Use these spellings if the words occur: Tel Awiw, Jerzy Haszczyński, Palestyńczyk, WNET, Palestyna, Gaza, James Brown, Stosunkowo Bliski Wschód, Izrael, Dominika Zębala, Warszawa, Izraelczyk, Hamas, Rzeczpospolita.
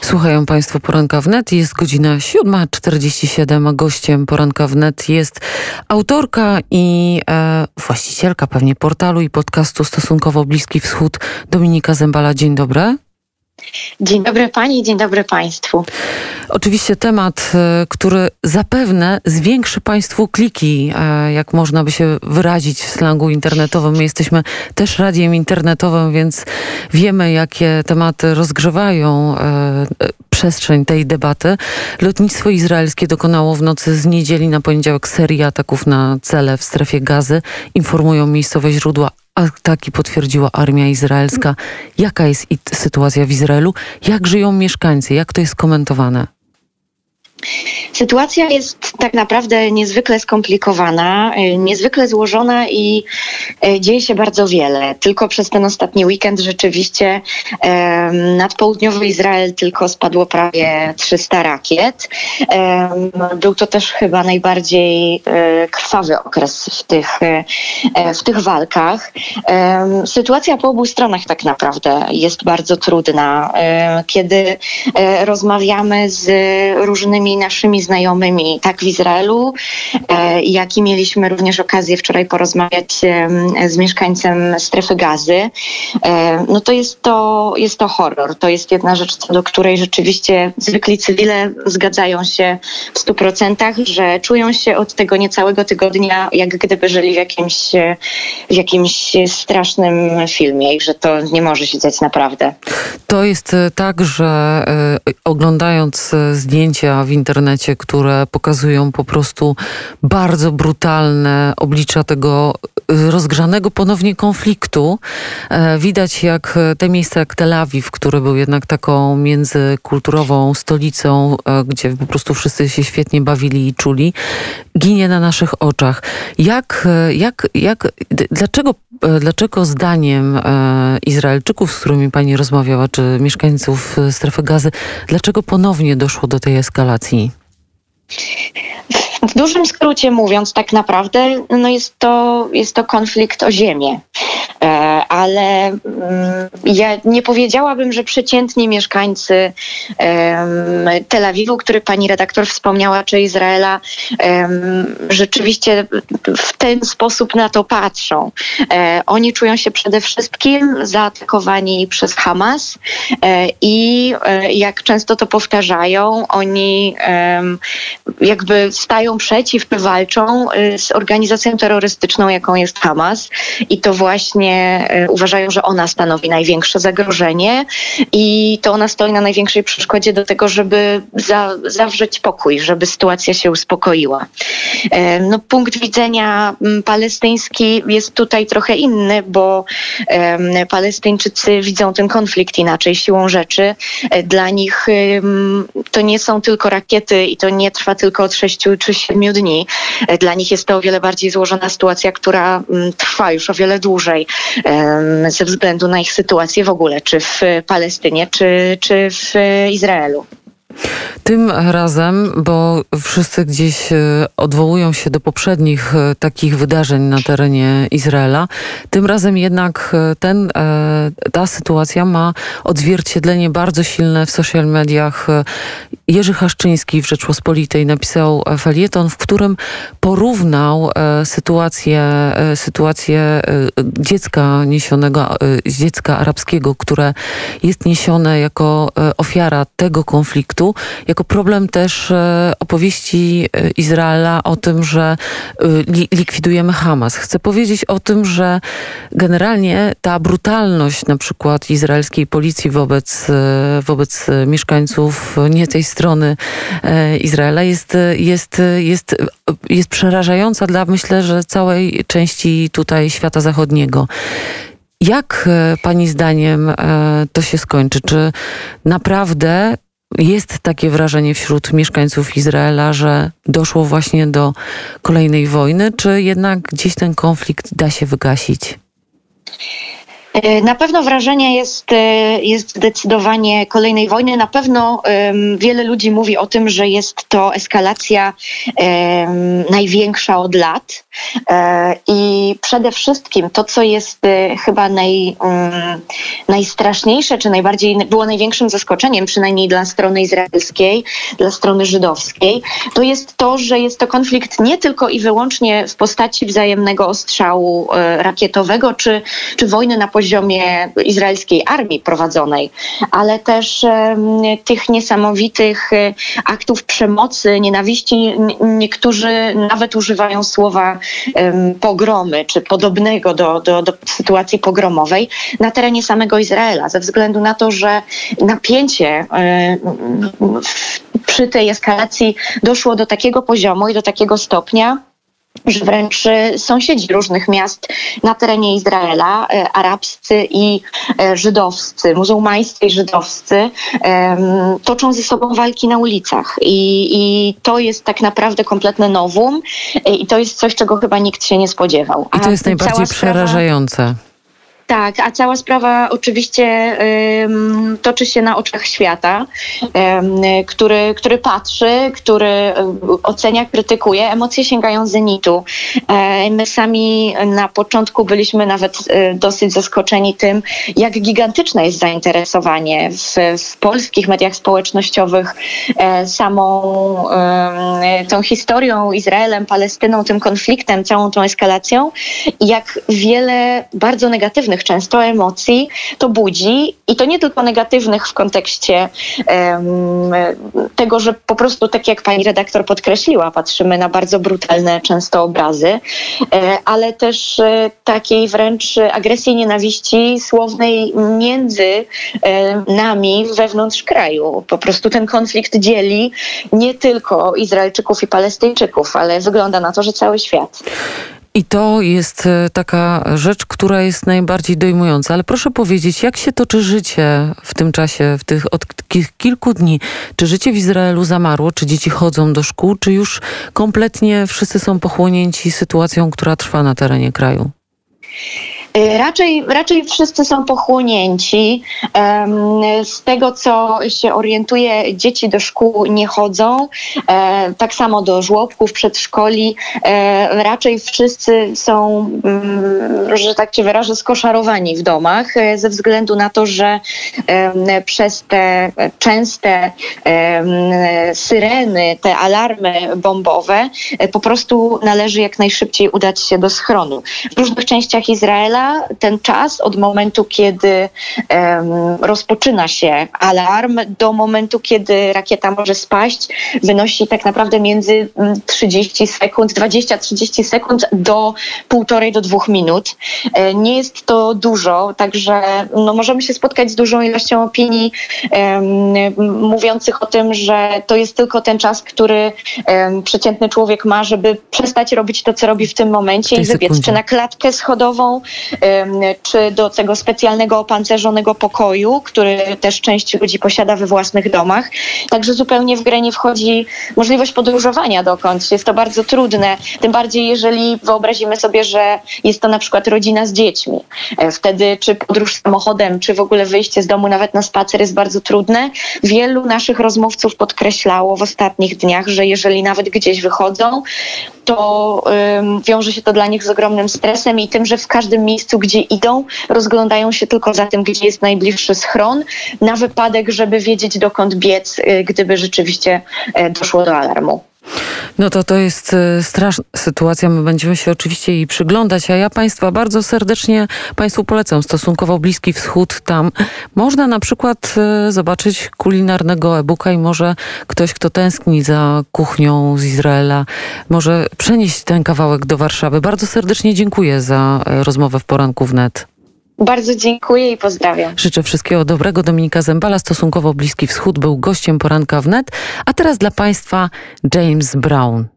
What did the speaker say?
Słuchają Państwo Poranka Wnet. Jest godzina 7:47, a gościem Poranka Wnet jest autorka i właścicielka pewnie portalu i podcastu Stosunkowo Bliski Wschód Dominika Zębala. Dzień dobry. Dzień dobry Pani, dzień dobry Państwu. Oczywiście temat, który zapewne zwiększy Państwu kliki, jak można by się wyrazić w slangu internetowym. My jesteśmy też radiem internetowym, więc wiemy, jakie tematy rozgrzewają przestrzeń tej debaty. Lotnictwo izraelskie dokonało w nocy z niedzieli na poniedziałek serii ataków na cele w strefie Gazy, informują miejscowe źródła. Ataki potwierdziła armia izraelska. Jaka jest sytuacja w Izraelu? Jak żyją mieszkańcy? Jak to jest komentowane? Sytuacja jest tak naprawdę niezwykle skomplikowana, niezwykle złożona i dzieje się bardzo wiele. Tylko przez ten ostatni weekend rzeczywiście nad południowy Izrael tylko spadło prawie 300 rakiet. Był to też chyba najbardziej krwawy okres w tych walkach. Sytuacja po obu stronach tak naprawdę jest bardzo trudna. Kiedy rozmawiamy z różnymi naszymi znajomymi, tak w Izraelu, jak i mieliśmy również okazję wczoraj porozmawiać z mieszkańcem strefy Gazy. No to jest to horror. To jest jedna rzecz, co do której rzeczywiście zwykli cywile zgadzają się w 100%, że czują się od tego niecałego tygodnia, jak gdyby żyli w jakimś strasznym filmie i że to nie może się dziać naprawdę. To jest tak, że oglądając zdjęcia w internecie, które pokazują po prostu bardzo brutalne oblicza tego rozgrzanego ponownie konfliktu. Widać, jak te miejsca jak Tel Awiw, który był jednak taką międzykulturową stolicą, gdzie po prostu wszyscy się świetnie bawili i czuli, ginie na naszych oczach. Dlaczego zdaniem Izraelczyków, z którymi Pani rozmawiała, czy mieszkańców strefy Gazy, dlaczego ponownie doszło do tej eskalacji? W dużym skrócie mówiąc, tak naprawdę jest to konflikt o ziemię. Ale ja nie powiedziałabym, że przeciętni mieszkańcy Tel Awiwu, który pani redaktor wspomniała, czy Izraela, rzeczywiście w ten sposób na to patrzą. Oni czują się przede wszystkim zaatakowani przez Hamas i jak często to powtarzają, oni jakby stają przeciw, walczą z organizacją terrorystyczną, jaką jest Hamas, i to właśnie uważają, że ona stanowi największe zagrożenie i to ona stoi na największej przeszkodzie do tego, żeby zawrzeć pokój, żeby sytuacja się uspokoiła. No, punkt widzenia palestyński jest tutaj trochę inny, bo Palestyńczycy widzą ten konflikt inaczej siłą rzeczy. Dla nich to nie są tylko rakiety i to nie trwa tylko od 6 czy 7 dni. Dla nich jest to o wiele bardziej złożona sytuacja, która trwa już o wiele dłużej, ze względu na ich sytuację w ogóle, czy w Palestynie, czy w Izraelu. Tym razem, bo wszyscy gdzieś odwołują się do poprzednich takich wydarzeń na terenie Izraela, tym razem jednak ta sytuacja ma odzwierciedlenie bardzo silne w social mediach. Jerzy Haszczyński w Rzeczpospolitej napisał felieton, w którym porównał sytuację dziecka arabskiego, które jest niesione jako ofiara tego konfliktu, jako problem też opowieści Izraela o tym, że likwidujemy Hamas. Chcę powiedzieć o tym, że generalnie ta brutalność na przykład izraelskiej policji wobec mieszkańców nie tej strony Izraela jest przerażająca dla, myślę, że całej części tutaj świata zachodniego. Jak pani zdaniem to się skończy? Czy naprawdę jest takie wrażenie wśród mieszkańców Izraela, że doszło właśnie do kolejnej wojny, czy jednak gdzieś ten konflikt da się wygasić? Na pewno wrażenie jest zdecydowanie kolejnej wojny. Na pewno wiele ludzi mówi o tym, że jest to eskalacja największa od lat. I przede wszystkim to, co jest chyba najstraszniejsze, czy było największym zaskoczeniem, przynajmniej dla strony izraelskiej, dla strony żydowskiej, to jest to, że jest to konflikt nie tylko i wyłącznie w postaci wzajemnego ostrzału rakietowego, czy wojny na poziomie izraelskiej armii prowadzonej, ale też tych niesamowitych aktów przemocy, nienawiści. Niektórzy nawet używają słowa pogromy, czy podobnego do sytuacji pogromowej na terenie samego Izraela, ze względu na to, że napięcie przy tej eskalacji doszło do takiego poziomu i do takiego stopnia, że wręcz sąsiedzi różnych miast na terenie Izraela, arabscy i żydowscy, muzułmańscy i żydowscy, toczą ze sobą walki na ulicach. I to jest tak naprawdę kompletne nowum i to jest coś, czego chyba nikt się nie spodziewał. I to jest najbardziej przerażające. Tak, a cała sprawa oczywiście toczy się na oczach świata, który patrzy, który ocenia, krytykuje. Emocje sięgają zenitu. My sami na początku byliśmy nawet dosyć zaskoczeni tym, jak gigantyczne jest zainteresowanie w polskich mediach społecznościowych samą tą historią, Izraelem, Palestyną, tym konfliktem, całą tą eskalacją. I jak wiele bardzo negatywnych często emocji to budzi, i to nie tylko negatywnych w kontekście tego, że po prostu, tak jak pani redaktor podkreśliła, patrzymy na bardzo brutalne często obrazy, ale też takiej wręcz agresji, nienawiści słownej między nami wewnątrz kraju. Po prostu ten konflikt dzieli nie tylko Izraelczyków i Palestyńczyków, ale wygląda na to, że cały świat. I to jest taka rzecz, która jest najbardziej dojmująca. Ale proszę powiedzieć, jak się toczy życie w tym czasie, od kilku dni? Czy życie w Izraelu zamarło? Czy dzieci chodzą do szkół? Czy już kompletnie wszyscy są pochłonięci sytuacją, która trwa na terenie kraju? Raczej wszyscy są pochłonięci. Z tego, co się orientuję, dzieci do szkół nie chodzą. Tak samo do żłobków, przedszkoli. Raczej wszyscy są, że tak się wyrażę, skoszarowani w domach ze względu na to, że przez te częste syreny, te alarmy bombowe po prostu należy jak najszybciej udać się do schronu. W różnych częściach Izraela ten czas od momentu, kiedy rozpoczyna się alarm, do momentu, kiedy rakieta może spaść, wynosi tak naprawdę między 20-30 sekund do 1,5 do 2 minut. Nie jest to dużo, także możemy się spotkać z dużą ilością opinii mówiących o tym, że to jest tylko ten czas, który przeciętny człowiek ma, żeby przestać robić to, co robi w tym momencie i wybiec czy na klatkę schodową, czy do tego specjalnego opancerzonego pokoju, który też część ludzi posiada we własnych domach. Także zupełnie w grę nie wchodzi możliwość podróżowania dokądś. Jest to bardzo trudne, tym bardziej jeżeli wyobrazimy sobie, że jest to na przykład rodzina z dziećmi. Wtedy czy podróż samochodem, czy w ogóle wyjście z domu nawet na spacer jest bardzo trudne. Wielu naszych rozmówców podkreślało w ostatnich dniach, że jeżeli nawet gdzieś wychodzą, to wiąże się to dla nich z ogromnym stresem i tym, że w każdym miejscu, gdzie idą, rozglądają się tylko za tym, gdzie jest najbliższy schron, na wypadek, żeby wiedzieć, dokąd biec, gdyby rzeczywiście doszło do alarmu. No to jest straszna sytuacja. My będziemy się oczywiście jej przyglądać, a ja bardzo serdecznie Państwu polecam Stosunkowo Bliski Wschód. Tam można na przykład zobaczyć kulinarnego e-booka i może ktoś, kto tęskni za kuchnią z Izraela, może przenieść ten kawałek do Warszawy. Bardzo serdecznie dziękuję za rozmowę w Poranku Wnet. Bardzo dziękuję i pozdrawiam. Życzę wszystkiego dobrego. Dominika Zębala, Stosunkowo Bliski Wschód, był gościem Poranka Wnet. A teraz dla Państwa James Brown.